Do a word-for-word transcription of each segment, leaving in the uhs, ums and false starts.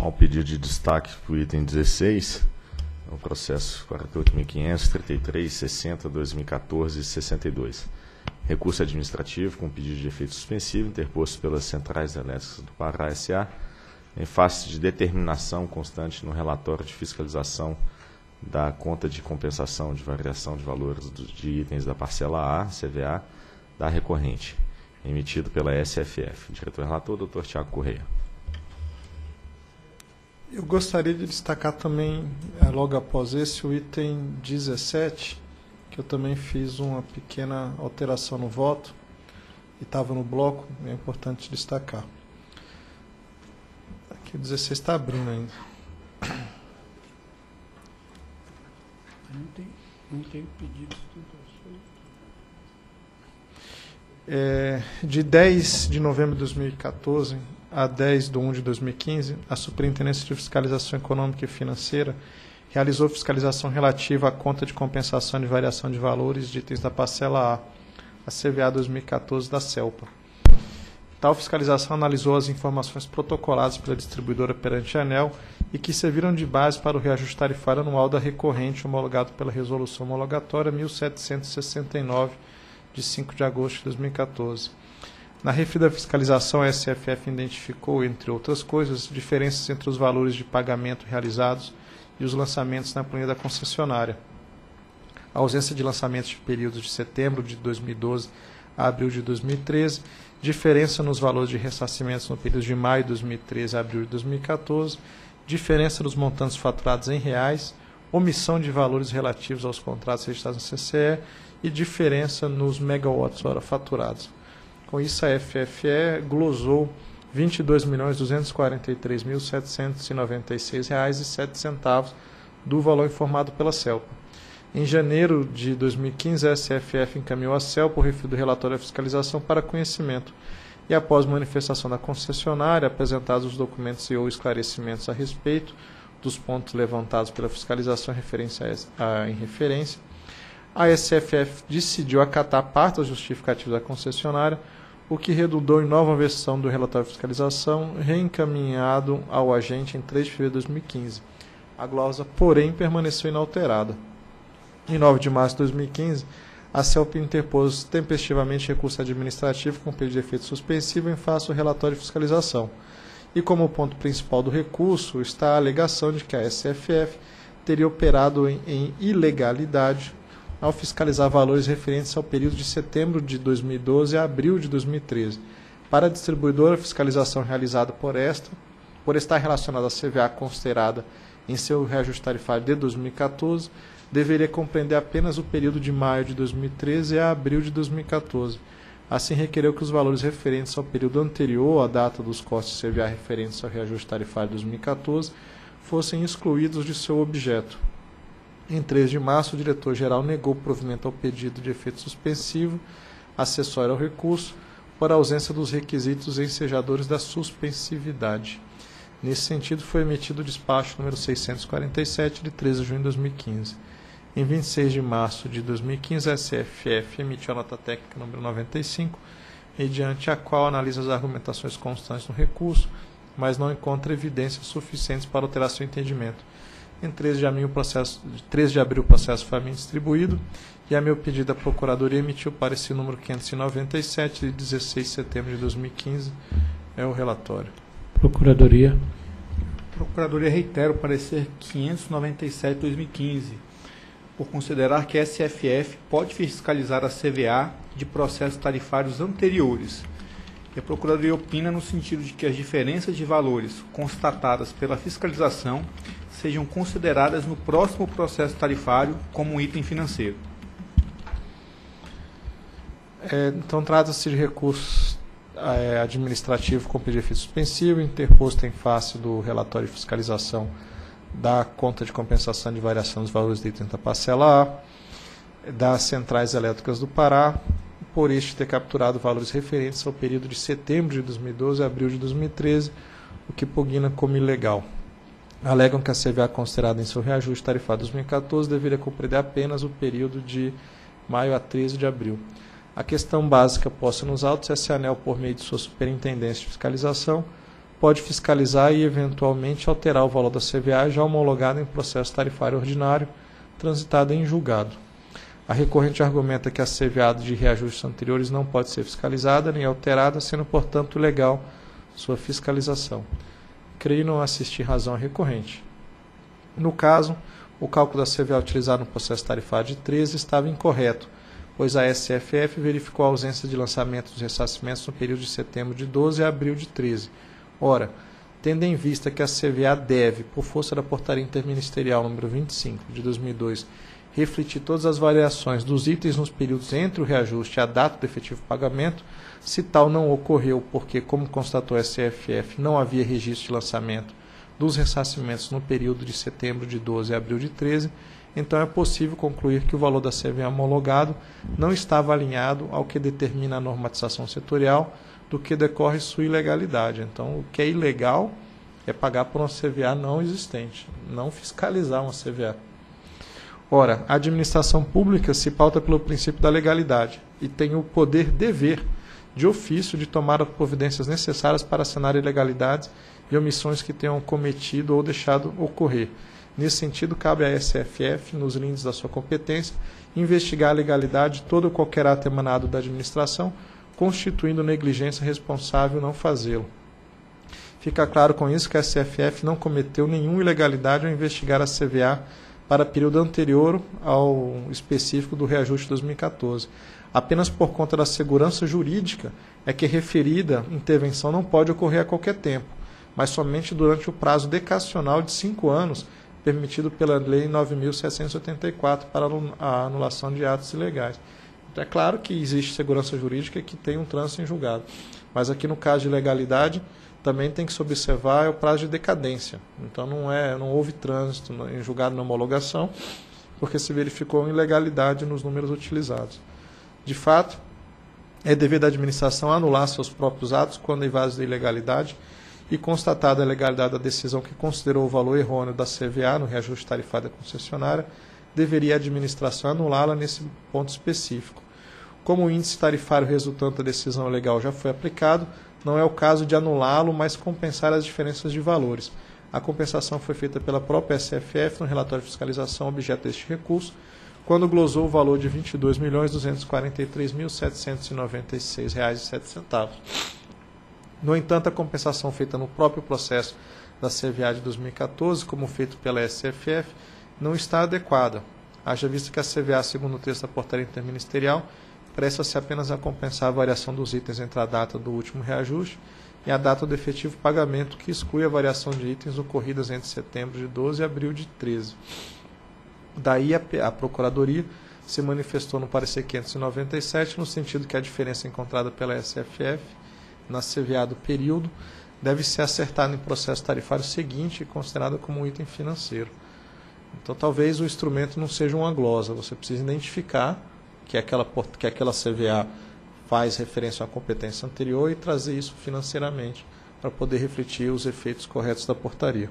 ao pedido de destaque para o item dezesseis, no processo quarenta e oito mil quinhentos, trinta e três, sessenta, dois mil e quatorze, sessenta e dois. Recurso administrativo com pedido de efeito suspensivo interposto pelas Centrais Elétricas do Pará S A em face de determinação constante no relatório de fiscalização da conta de compensação de variação de valores de itens da parcela A, C V A, da recorrente, emitido pela S F F. Diretor-relator, doutor Tiago Correia. Eu gostaria de destacar também, logo após esse, o item dezessete, que eu também fiz uma pequena alteração no voto, e estava no bloco, é importante destacar. Aqui o dezesseis está abrindo ainda. Não tem, não tem pedido. É, de dez de novembro de dois mil e quatorze a dez de um de dois mil e quinze, a Superintendência de Fiscalização Econômica e Financeira realizou fiscalização relativa à conta de compensação de variação de valores de itens da parcela A, a C V A dois mil e quatorze da CELPA. Tal fiscalização analisou as informações protocoladas pela distribuidora perante a ANEEL e que serviram de base para o reajuste tarifário anual da recorrente homologado pela Resolução Homologatória mil setecentos e sessenta e nove, de cinco de agosto de dois mil e quatorze. Na referida fiscalização, a S F F identificou, entre outras coisas, diferenças entre os valores de pagamento realizados e os lançamentos na planilha da concessionária. A ausência de lançamentos de períodos de setembro de dois mil e doze a abril de dois mil e treze, diferença nos valores de ressarcimentos no período de maio de dois mil e treze a abril de dois mil e quatorze, diferença nos montantes faturados em reais, omissão de valores relativos aos contratos registrados no C C E e diferença nos megawatts-hora faturados. Com isso, a F F E glosou vinte e dois milhões duzentos e quarenta e três mil setecentos e noventa e seis reais e sete centavos do valor informado pela CELPA. Em janeiro de dois mil e quinze, a S F F encaminhou à CELPA o referido relatório da fiscalização para conhecimento e, após manifestação da concessionária, apresentados os documentos e ou esclarecimentos a respeito dos pontos levantados pela fiscalização em referência, a S F F decidiu acatar parte dos justificativos da concessionária, o que redundou em nova versão do relatório de fiscalização, reencaminhado ao agente em três de fevereiro de dois mil e quinze. A cláusula, porém, permaneceu inalterada. Em nove de março de dois mil e quinze, a CELPA interpôs tempestivamente recurso administrativo com pedido de efeito suspensivo em face do relatório de fiscalização. E como ponto principal do recurso está a alegação de que a S F F teria operado em, em ilegalidade ao fiscalizar valores referentes ao período de setembro de dois mil e doze a abril de dois mil e treze. Para a distribuidora, a fiscalização realizada por esta, por estar relacionada à C V A considerada em seu reajuste tarifário de dois mil e quatorze, deveria compreender apenas o período de maio de dois mil e treze a abril de dois mil e quatorze. Assim, requereu que os valores referentes ao período anterior à data dos cortes de C V A referentes ao reajuste tarifário de dois mil e quatorze fossem excluídos de seu objeto. Em três de março, o diretor-geral negou provimento ao pedido de efeito suspensivo, acessório ao recurso, por ausência dos requisitos ensejadores da suspensividade. Nesse sentido, foi emitido o despacho número seiscentos e quarenta e sete, de treze de junho de dois mil e quinze. Em vinte e seis de março de dois mil e quinze, a S F F emitiu a nota técnica número noventa e cinco, mediante a qual analisa as argumentações constantes no recurso, mas não encontra evidências suficientes para alterar seu entendimento. Em treze de abril, o processo, treze de abril, o processo foi a mim distribuído e, a meu pedido, a Procuradoria emitiu o parecer número quinhentos e noventa e sete, de dezesseis de setembro de dois mil e quinze. É o relatório. Procuradoria. Procuradoria reitera o parecer quinhentos e noventa e sete de dois mil e quinze. Por considerar que a S F F pode fiscalizar a C V A de processos tarifários anteriores. E a Procuradoria opina no sentido de que as diferenças de valores constatadas pela fiscalização sejam consideradas no próximo processo tarifário como um item financeiro. É, então, trata-se de recurso é, administrativo com pedido de efeito suspensivo, interposto em face do relatório de fiscalização da conta de compensação de variação dos valores de itens da parcela A, das Centrais Elétricas do Pará, por este ter capturado valores referentes ao período de setembro de dois mil e doze a abril de dois mil e treze, o que pugna como ilegal. Alegam que a C V A considerada em seu reajuste tarifário dois mil e quatorze deveria compreender apenas o período de maio a treze de abril. A questão básica posta nos autos é se a ANEEL, por meio de sua Superintendência de Fiscalização, pode fiscalizar e, eventualmente, alterar o valor da C V A já homologada em processo tarifário ordinário, transitada em julgado. A recorrente argumenta que a C V A de reajustes anteriores não pode ser fiscalizada nem alterada, sendo, portanto, legal sua fiscalização. Creio não assistir razão à recorrente. No caso, o cálculo da C V A utilizado no processo tarifário de treze estava incorreto, pois a S F F verificou a ausência de lançamento dos ressarcimentos no período de setembro de doze a abril de treze. Ora, tendo em vista que a C V A deve, por força da Portaria Interministerial nº vinte e cinco de dois mil e dois, refletir todas as variações dos itens nos períodos entre o reajuste e a data do efetivo pagamento, se tal não ocorreu porque, como constatou a S F F, não havia registro de lançamento dos ressarcimentos no período de setembro de doze a abril de treze, então é possível concluir que o valor da C V A homologado não estava alinhado ao que determina a normatização setorial, do que decorre sua ilegalidade. Então, o que é ilegal é pagar por uma C V A não existente, não fiscalizar uma C V A. Ora, a administração pública se pauta pelo princípio da legalidade e tem o poder dever de ofício de tomar as providências necessárias para sanar ilegalidades e omissões que tenham cometido ou deixado ocorrer. Nesse sentido, cabe à S F F, nos limites da sua competência, investigar a legalidade de todo ou qualquer ato emanado da administração, constituindo negligência responsável não fazê-lo. Fica claro com isso que a S F F não cometeu nenhuma ilegalidade ao investigar a C V A para período anterior ao específico do reajuste de dois mil e quatorze. Apenas por conta da segurança jurídica é que referida intervenção não pode ocorrer a qualquer tempo, mas somente durante o prazo decacional de cinco anos permitido pela Lei nove mil setecentos e oitenta e quatro para a anulação de atos ilegais. É claro que existe segurança jurídica que tem um trânsito em julgado, mas aqui no caso de ilegalidade também tem que se observar o prazo de decadência. Então não, é, não houve trânsito em julgado na homologação, porque se verificou ilegalidade nos números utilizados. De fato, é dever da administração anular seus próprios atos quando invasos de ilegalidade e constatada a legalidade da decisão que considerou o valor errôneo da C V A no reajuste tarifário da concessionária, deveria a administração anulá-la nesse ponto específico. Como o índice tarifário resultante da decisão legal já foi aplicado, não é o caso de anulá-lo, mas compensar as diferenças de valores. A compensação foi feita pela própria S F F no relatório de fiscalização objeto deste recurso, quando glosou o valor de vinte e dois milhões duzentos e quarenta e três mil setecentos e noventa e seis reais e sete centavos. No entanto, a compensação feita no próprio processo da C V A de dois mil e quatorze, como feito pela S F F, não está adequada, haja vista que a C V A, segundo o texto da portaria interministerial, presta-se apenas a compensar a variação dos itens entre a data do último reajuste e a data do efetivo pagamento, que exclui a variação de itens ocorridas entre setembro de doze e abril de treze. Daí a Procuradoria se manifestou no parecer quinhentos e noventa e sete, no sentido que a diferença encontrada pela S F F na C V A do período deve ser acertada em processo tarifário seguinte e considerada como um item financeiro. Então, talvez o instrumento não seja uma glosa. Você precisa identificar que aquela, que aquela C V A faz referência a uma competência anterior e trazer isso financeiramente para poder refletir os efeitos corretos da portaria.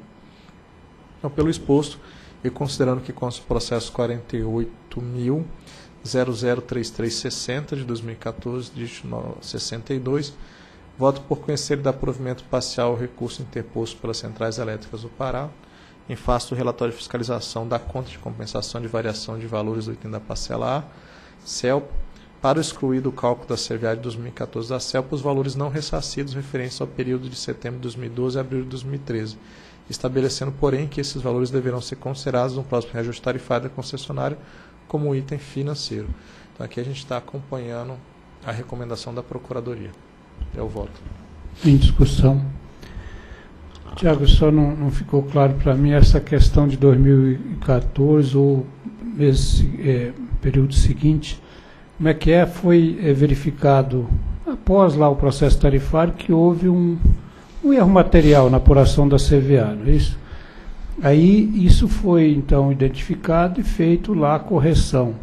Então, pelo exposto, e considerando que consta o processo quarenta e oito mil, zero zero três três seis zero de dois mil e quatorze, dígito sessenta e dois, voto por conhecer e dar provimento parcial ao recurso interposto pelas Centrais Elétricas do Pará, em face do relatório de fiscalização da conta de compensação de variação de valores do item da parcela A, CELPA, para excluir do cálculo da C V A de dois mil e quatorze da CELPA os valores não ressarcidos referentes ao período de setembro de dois mil e doze a abril de dois mil e treze, estabelecendo, porém, que esses valores deverão ser considerados no próximo reajuste tarifário da concessionária como item financeiro. Então, aqui a gente está acompanhando a recomendação da Procuradoria. É o voto. Em discussão. Tiago, só não, não ficou claro para mim essa questão de dois mil e quatorze ou esse é, período seguinte. Como é que é? Foi é, verificado, após lá o processo tarifário, que houve um, um erro material na apuração da C V A, não é isso? Aí isso foi, então, identificado e feito lá a correção.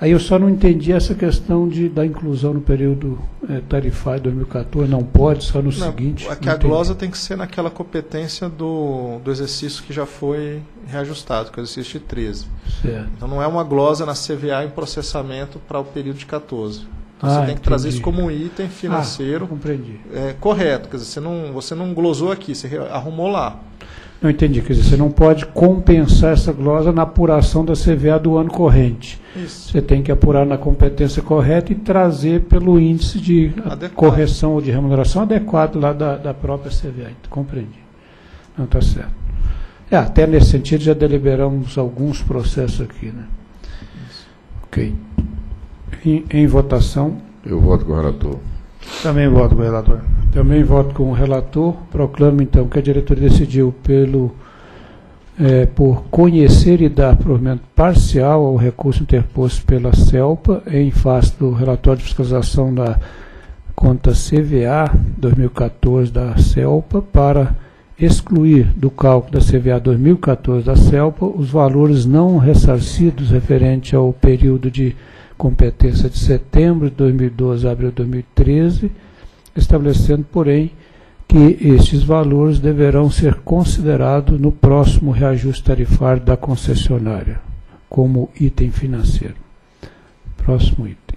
Aí eu só não entendi essa questão de, da inclusão no período é, tarifário dois mil e quatorze, não pode, só no não, seguinte... Aqui a glosa tem que ser naquela competência do, do exercício que já foi reajustado, que é o exercício de treze. Certo. Então não é uma glosa na C V A em processamento para o período de quatorze. Então, ah, você tem que entendi. trazer isso como um item financeiro ah, compreendi. É, correto. Quer dizer, você não, você não glosou aqui, você arrumou lá. Não entendi. Quer dizer, você não pode compensar essa glosa na apuração da C V A do ano corrente. Isso. Você tem que apurar na competência correta e trazer pelo índice de adequado. correção ou de remuneração adequado lá da, da própria C V A. Então, compreendi. Não, está certo. É, até nesse sentido já deliberamos alguns processos aqui, né? Isso. Ok. Em, em votação. Eu voto com o relator. Também voto com o relator. Também voto com o relator. Proclamo, então, que a diretoria decidiu pelo, é, por conhecer e dar provimento parcial ao recurso interposto pela CELPA em face do relatório de fiscalização da conta C V A dois mil e catorze da CELPA para excluir do cálculo da C V A dois mil e catorze da CELPA os valores não ressarcidos referente ao período de competência de setembro de dois mil e doze a abril de dois mil e treze, estabelecendo, porém, que estes valores deverão ser considerados no próximo reajuste tarifário da concessionária, como item financeiro. Próximo item.